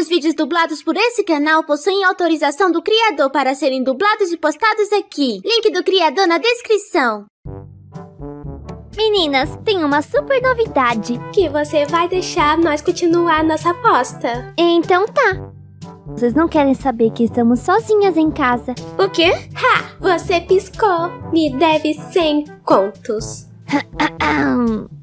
os vídeos dublados por esse canal possuem autorização do criador para serem dublados e postados aqui. Link do criador na descrição. Meninas, tem uma super novidade. Que você vai deixar nós continuar nossa aposta. Então tá. Vocês não querem saber que estamos sozinhas em casa. O quê? Ha! Você piscou. Me deve 100 contos.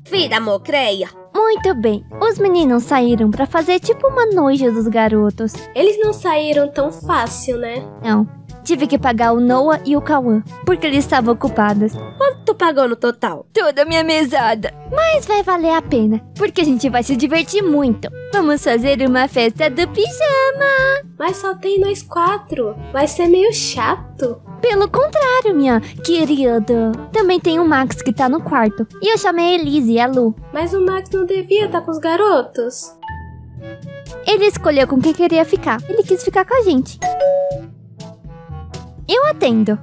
Vida mocreia. Muito bem, os meninos saíram pra fazer tipo uma noite dos garotos. Eles não saíram tão fácil, né? Não, tive que pagar o Noah e o Cauã, porque eles estavam ocupados. Quanto tu pagou no total? Toda a minha mesada. Mas vai valer a pena, porque a gente vai se divertir muito. Vamos fazer uma festa do pijama. Mas só tem nós 4, vai ser meio chato. Pelo contrário, minha querida. Também tem o Max que tá no quarto. E eu chamei a Elise e a Lu. Mas o Max não devia estar com os garotos. Ele escolheu com quem queria ficar. Ele quis ficar com a gente. Eu atendo.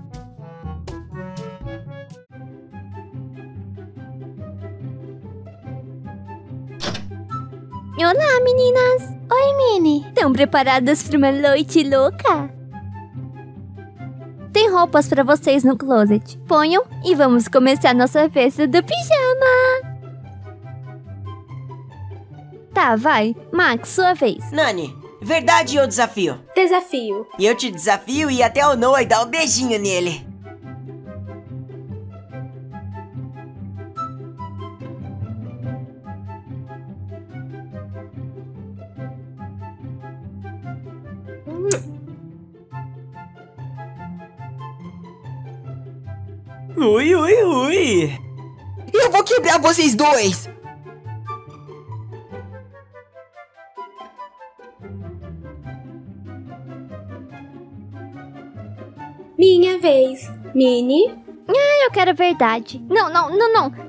Olá, meninas. Oi, Mini. Estão preparadas para uma noite louca? Tem roupas pra vocês no closet. Ponham e vamos começar nossa festa do pijama. Tá, vai. Max, sua vez. Nani, verdade ou desafio? Desafio. E eu te desafio e até o Noah e dar um beijinho nele. Ui, ui, ui. Eu vou quebrar vocês dois. Minha vez, Mini. Ah, eu quero verdade. Não.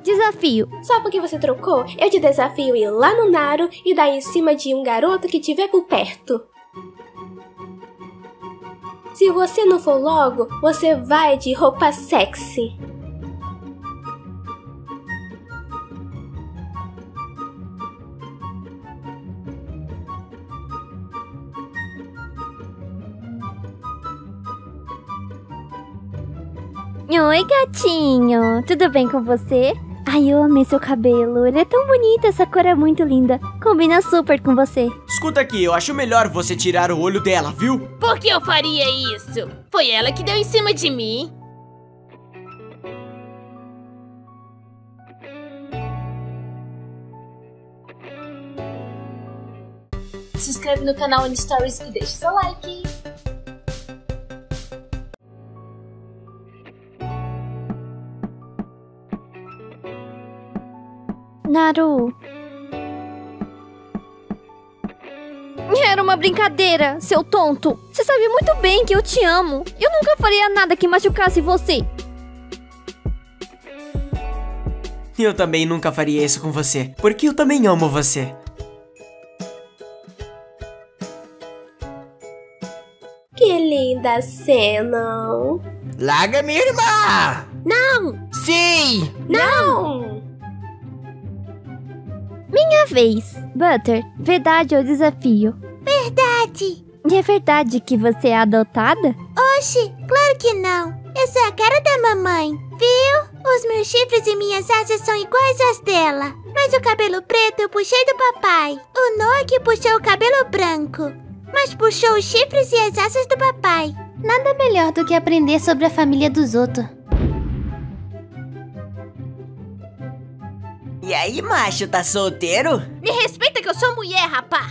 Desafio. Só porque você trocou, eu te desafio ir lá no Naro e dar em cima de um garoto que tiver por perto. Se você não for logo, você vai de roupa sexy. Oi, gatinho. Tudo bem com você? Ai, eu amei seu cabelo. Ele é tão bonito, essa cor é muito linda. Combina super com você. Escuta aqui, eu acho melhor você tirar o olho dela, viu? Por que eu faria isso? Foi ela que deu em cima de mim. Se inscreve no canal Ana Stories e deixa seu like. Naru. Era uma brincadeira, seu tonto. Você sabe muito bem que eu te amo. Eu nunca faria nada que machucasse você. Eu também nunca faria isso com você, porque eu também amo você. Que linda cena. Larga minha irmã! Não! Sim! Não! Minha vez. Butter, verdade ou desafio? Verdade. E é verdade que você é adotada? Oxi, claro que não. Eu sou a cara da mamãe, viu? Os meus chifres e minhas asas são iguais às dela. Mas o cabelo preto eu puxei do papai. O Noah que puxou o cabelo branco. Mas puxou os chifres e as asas do papai. Nada melhor do que aprender sobre a família dos outros. E aí, macho, tá solteiro? Me respeita que eu sou mulher, rapá!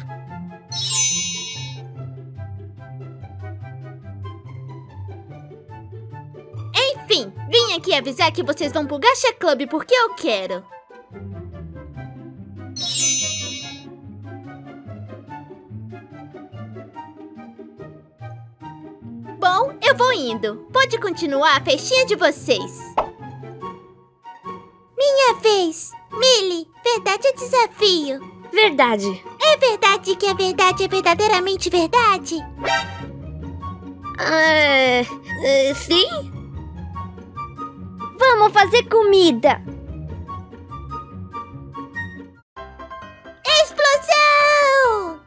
Enfim, vim aqui avisar que vocês vão pro Gacha Club porque eu quero. Bom, eu vou indo. Pode continuar a festinha de vocês. Minha vez. Millie, verdade ou desafio? Verdade. É verdade que a verdade é verdadeiramente verdade? Sim? Vamos fazer comida! Explosão!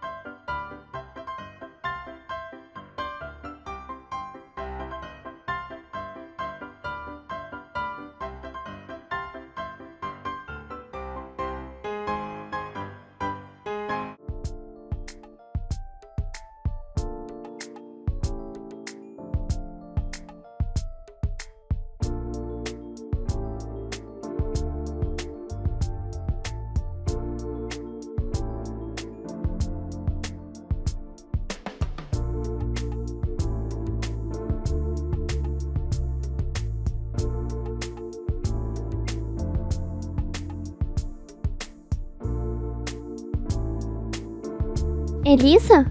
Elisa?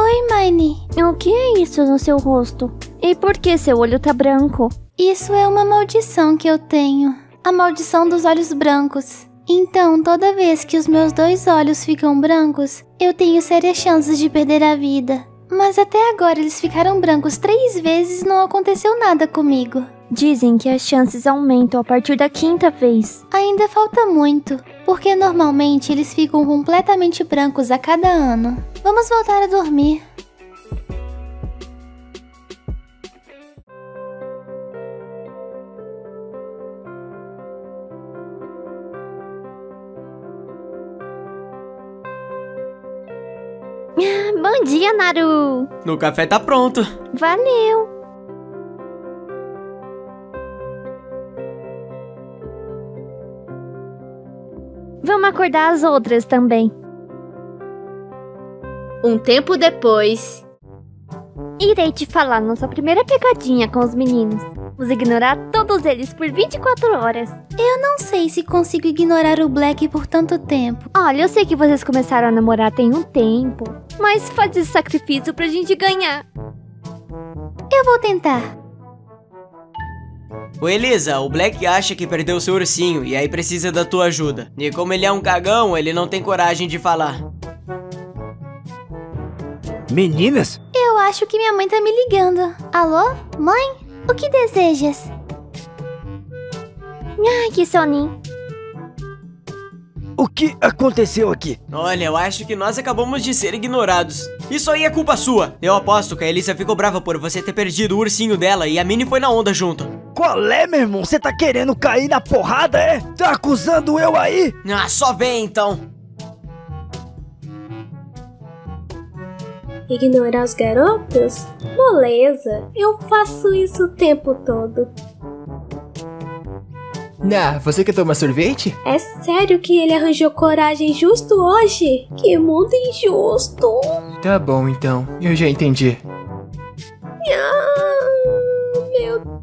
Oi, Miney. O que é isso no seu rosto? E por que seu olho tá branco? Isso é uma maldição que eu tenho. A maldição dos olhos brancos. Então, toda vez que os meus dois olhos ficam brancos, eu tenho sérias chances de perder a vida. Mas até agora eles ficaram brancos 3 vezes e não aconteceu nada comigo. Dizem que as chances aumentam a partir da 5ª vez. Ainda falta muito, porque normalmente eles ficam completamente brancos a cada ano. Vamos voltar a dormir. Bom dia, Naru! O café tá pronto! Valeu! Vamos acordar as outras também. Um tempo depois... Irei te falar nossa primeira pegadinha com os meninos. Vamos ignorar todos eles por 24 horas. Eu não sei se consigo ignorar o Black por tanto tempo. Olha, eu sei que vocês começaram a namorar tem um tempo, mas faz esse sacrifício pra gente ganhar. Eu vou tentar. Ô Elisa, o Black acha que perdeu seu ursinho e aí precisa da tua ajuda. E como ele é um cagão, ele não tem coragem de falar. Meninas? Eu acho que minha mãe tá me ligando. Alô? Mãe? O que desejas? Ai, que soninho. O que aconteceu aqui? Olha, eu acho que nós acabamos de ser ignorados. Isso aí é culpa sua. Eu aposto que a Elisa ficou brava por você ter perdido o ursinho dela e a Miney foi na onda junto. Qual é, meu irmão? Você tá querendo cair na porrada, é? Tá acusando eu aí? Ah, só vem então. Ignorar os garotos? Moleza, eu faço isso o tempo todo. Nah, você quer tomar sorvete? É sério que ele arranjou coragem justo hoje? Que mundo injusto! Tá bom então, eu já entendi. Ah, meu...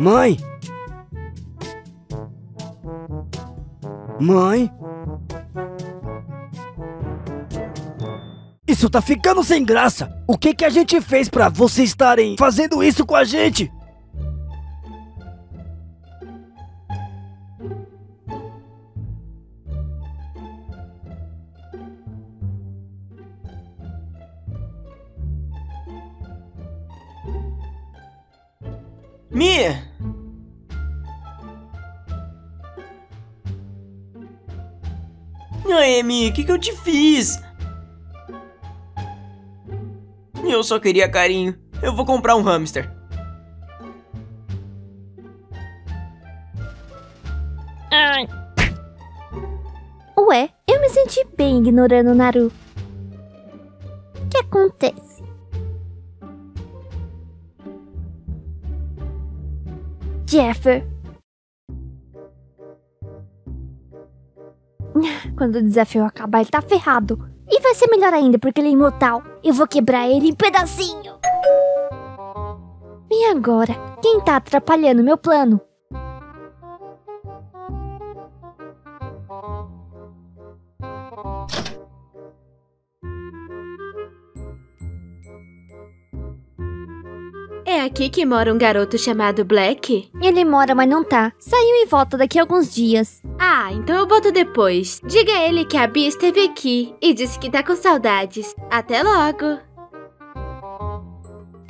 Mãe! Mãe! Isso tá ficando sem graça! O que a gente fez pra vocês estarem fazendo isso com a gente? Mia! Ai, Mia, o que eu te fiz? Eu só queria carinho. Eu vou comprar um hamster. Ai. Ué, eu me senti bem ignorando o Naru. O que acontece? Jeffer. Quando o desafio acabar, ele tá ferrado. E vai ser melhor ainda, porque ele é imortal. Eu vou quebrar ele em pedacinho. E agora? Quem tá atrapalhando meu plano? É aqui que mora um garoto chamado Black? Ele mora, mas não tá. Saiu e volta daqui a alguns dias. Ah, então eu volto depois. Diga a ele que a Bia esteve aqui e disse que tá com saudades. Até logo.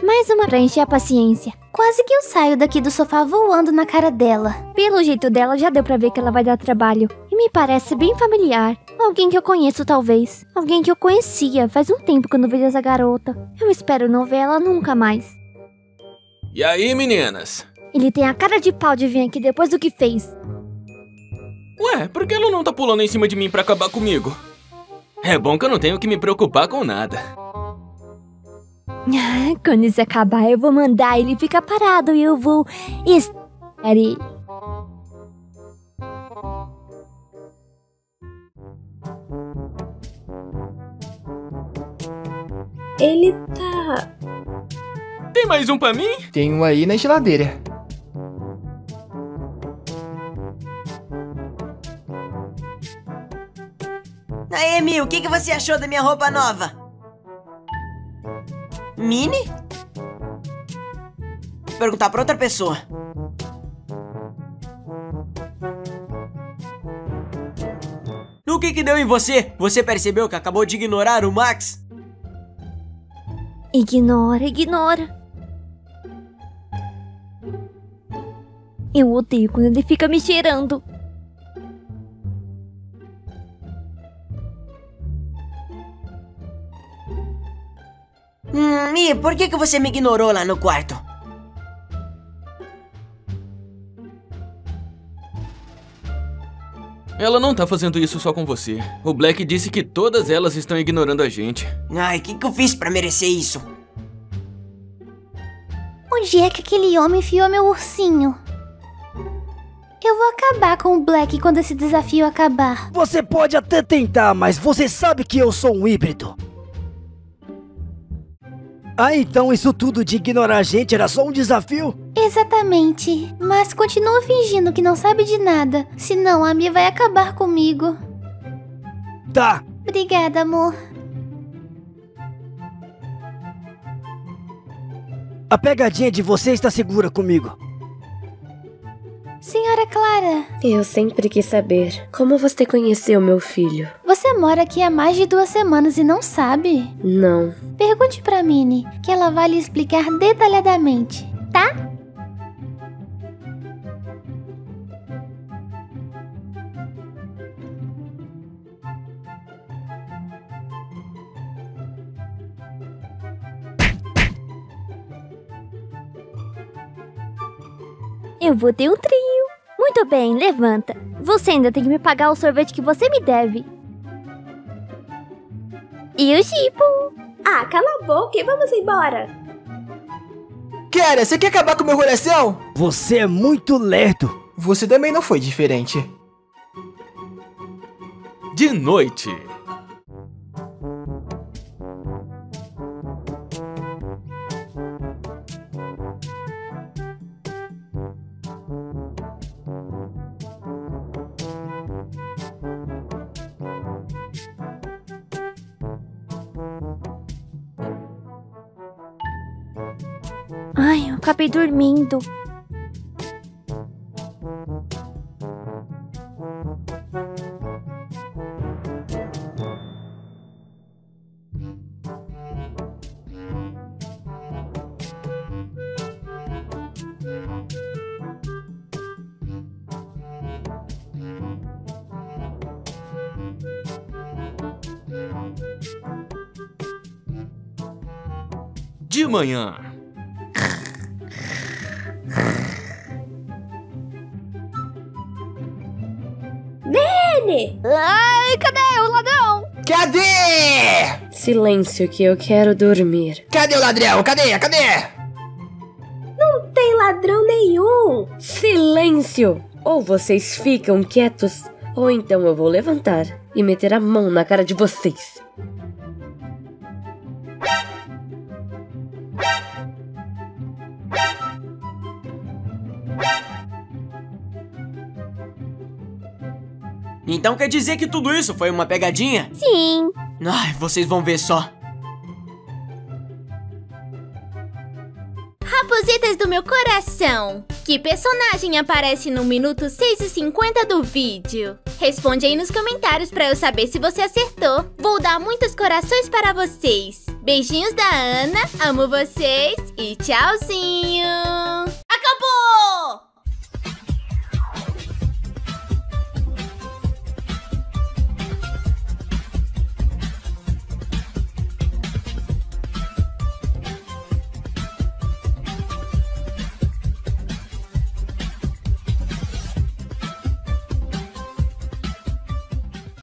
Mais uma pra encher a paciência. Quase que eu saio daqui do sofá voando na cara dela. Pelo jeito dela, já deu pra ver que ela vai dar trabalho. E me parece bem familiar. Alguém que eu conheço, talvez. Alguém que eu conhecia. Faz um tempo que eu não vejo essa garota. Eu espero não ver ela nunca mais. E aí, meninas? Ele tem a cara de pau de vir aqui depois do que fez. Ué, por que ela não tá pulando em cima de mim pra acabar comigo? É bom que eu não tenho que me preocupar com nada. Quando isso acabar, eu vou mandar ele ficar parado e eu vou... Espere... Ele tá... Tem mais um pra mim? Tem um aí na geladeira. aí, Emil, o que, que você achou da minha roupa nova? Mini? Vou perguntar pra outra pessoa. O que que deu em você? Você percebeu que acabou de ignorar o Max? Ignora. Eu odeio quando ele fica me cheirando. E por que que você me ignorou lá no quarto? Ela não tá fazendo isso só com você. O Black disse que todas elas estão ignorando a gente. Ai, o que que eu fiz pra merecer isso? Onde é que aquele homem enfiou meu ursinho? Eu vou acabar com o Black quando esse desafio acabar. Você pode até tentar, mas você sabe que eu sou um híbrido. Ah, então isso tudo de ignorar a gente era só um desafio? Exatamente, mas continua fingindo que não sabe de nada, senão a Mia vai acabar comigo. Tá. Obrigada, amor. A pegadinha de você está segura comigo. Senhora Clara. Eu sempre quis saber como você conheceu meu filho. Você mora aqui há mais de 2 semanas e não sabe? Não. Pergunte pra Minnie, que ela vai lhe explicar detalhadamente, tá? Eu vou ter um trio. Muito bem, levanta. Você ainda tem que me pagar o sorvete que você me deve. E o Chipo. Ah, cala a boca e vamos embora. Cara, você quer acabar com o meu coração? Você é muito lerdo. Você também não foi diferente. De noite. Ai, eu acabei dormindo. De manhã. Ai, cadê o ladrão? Cadê? Silêncio que eu quero dormir. Cadê o ladrão? Cadê? Não tem ladrão nenhum. Silêncio! Ou vocês ficam quietos, ou então eu vou levantar e meter a mão na cara de vocês. Então quer dizer que tudo isso foi uma pegadinha? Sim. Ai, vocês vão ver só. Rapositas do meu coração, que personagem aparece no minuto 6:50 do vídeo? Responde aí nos comentários pra eu saber se você acertou. Vou dar muitos corações para vocês. Beijinhos da Ana, amo vocês e tchauzinho. Acabou!